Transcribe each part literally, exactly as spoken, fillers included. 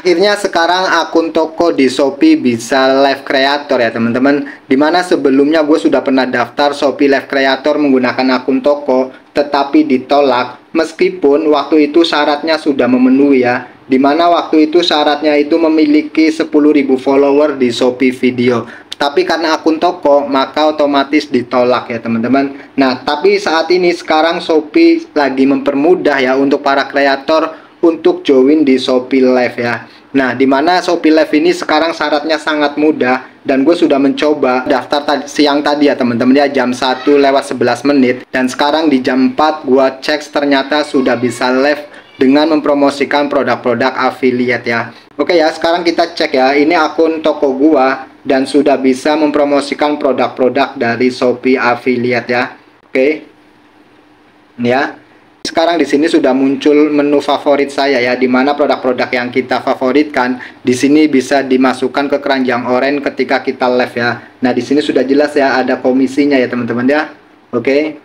Akhirnya sekarang akun toko di Shopee bisa live creator ya teman-teman. Dimana sebelumnya gue sudah pernah daftar Shopee live creator menggunakan akun toko, tetapi ditolak. Meskipun waktu itu syaratnya sudah memenuhi ya, dimana waktu itu syaratnya itu memiliki sepuluh ribu follower di Shopee video. Tapi karena akun toko, maka otomatis ditolak ya teman-teman. Nah, tapi saat ini sekarang Shopee lagi mempermudah ya untuk para kreator untuk join di Shopee Live ya. Nah, dimana Shopee Live ini sekarang syaratnya sangat mudah. Dan gue sudah mencoba daftar tadi, siang tadi ya teman-teman ya, jam satu lewat sebelas menit. Dan sekarang di jam empat gue cek ternyata sudah bisa live dengan mempromosikan produk-produk affiliate ya. Oke ya, sekarang kita cek ya. Ini akun toko gue dan sudah bisa mempromosikan produk-produk dari Shopee affiliate ya. Oke. Ya. Sekarang di sini sudah muncul menu favorit saya ya, di mana produk-produk yang kita favoritkan di sini bisa dimasukkan ke keranjang oranye ketika kita live ya. Nah, di sini sudah jelas ya ada komisinya ya, teman-teman ya. Oke.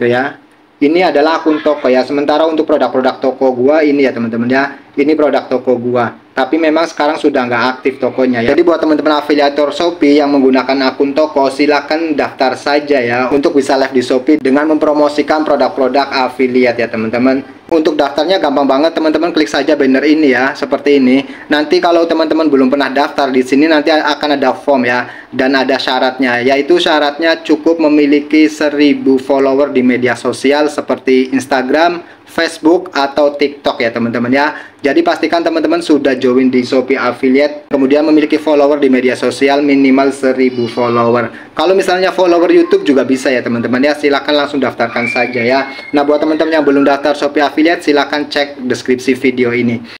Itu ya. Ini adalah akun toko ya. Sementara untuk produk-produk toko gua ini ya teman-teman ya. Ini produk toko gua. Tapi memang sekarang sudah nggak aktif tokonya ya. Jadi buat teman-teman afiliator Shopee yang menggunakan akun toko, silahkan daftar saja ya untuk bisa live di Shopee dengan mempromosikan produk-produk affiliate ya teman-teman. Untuk daftarnya gampang banget teman-teman, klik saja banner ini ya seperti ini. Nanti kalau teman-teman belum pernah daftar di sini nanti akan ada form ya, dan ada syaratnya, yaitu syaratnya cukup memiliki seribu follower di media sosial seperti Instagram, Facebook, atau TikTok ya teman-teman ya. Jadi pastikan teman-teman sudah join di Shopee Affiliate, kemudian memiliki follower di media sosial minimal seribu follower. Kalau misalnya follower YouTube juga bisa ya teman-teman ya, silahkan langsung daftarkan saja ya. Nah, buat teman-teman yang belum daftar Shopee Affiliate, silahkan cek deskripsi video ini.